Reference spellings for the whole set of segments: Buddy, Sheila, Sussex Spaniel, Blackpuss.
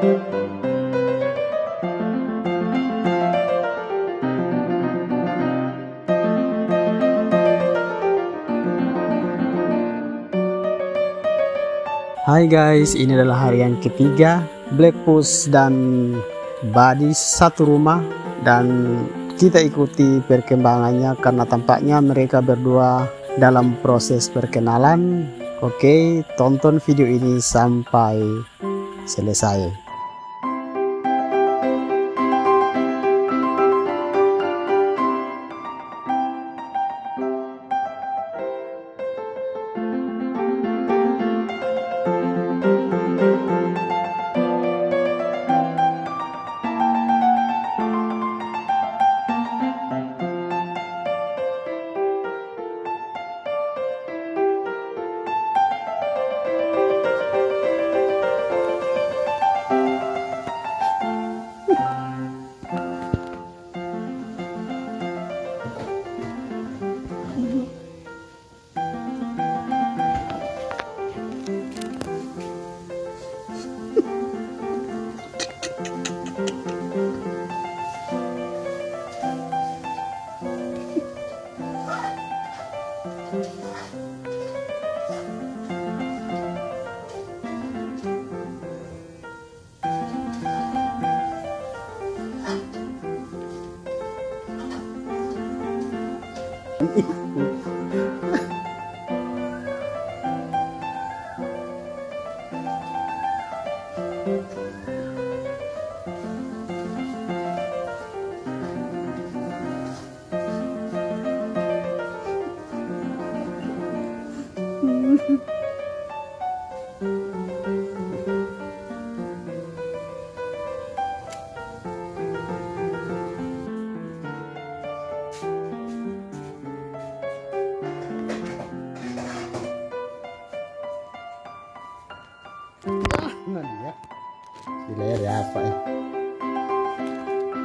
Hai guys, ini adalah harian ketiga Blackpuss dan Buddy satu rumah, dan kita ikuti perkembangannya karena tampaknya mereka berdua dalam proses perkenalan. Oke, tonton video ini sampai selesai.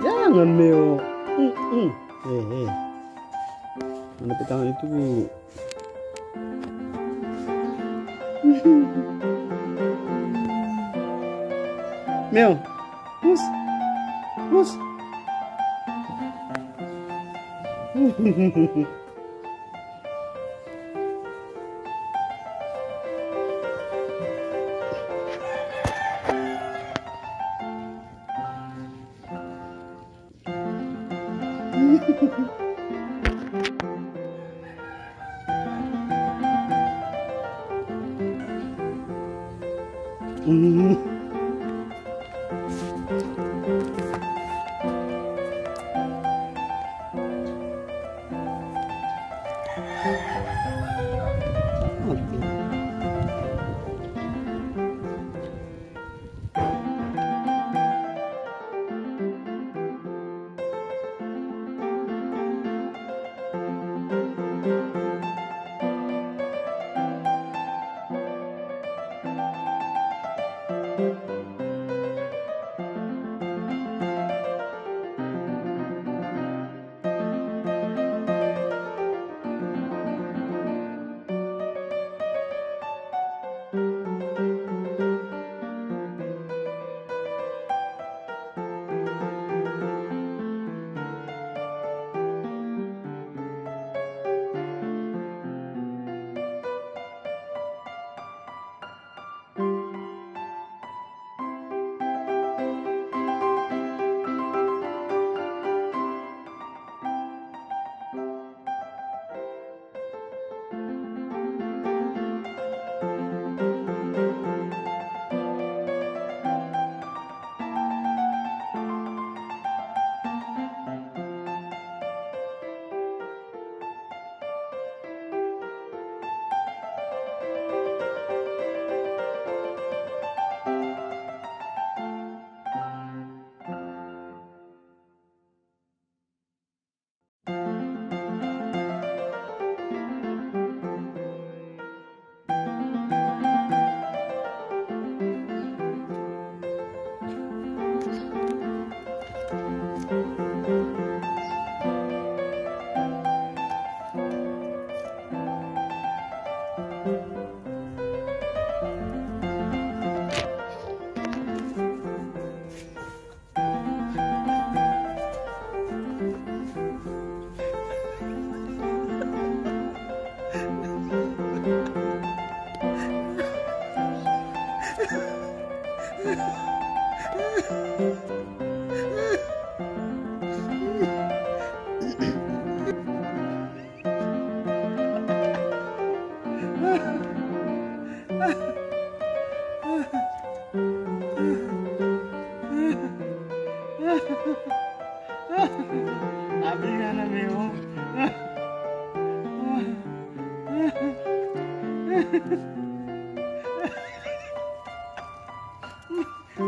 Jangan meo. Mana petangan itu, Bu? Meo. Pus.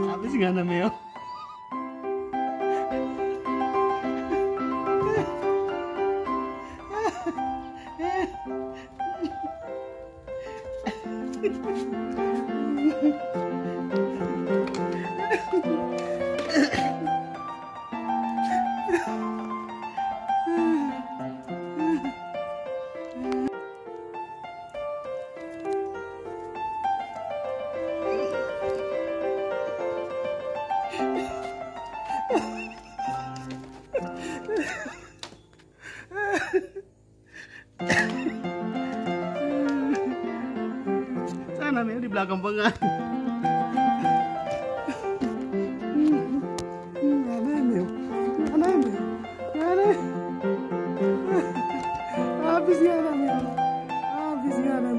Habis gana meu. Sana memang di belakang pengan. Habis gana meu. Habis gana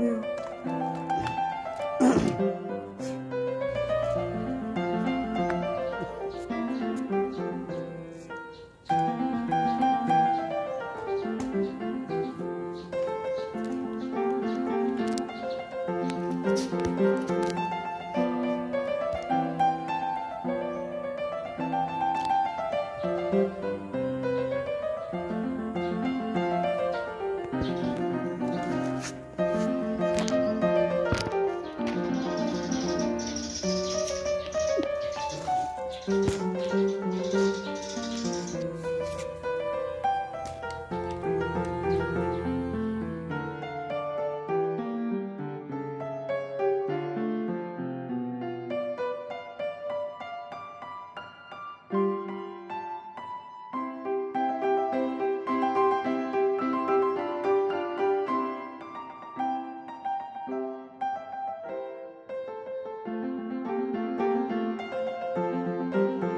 meu.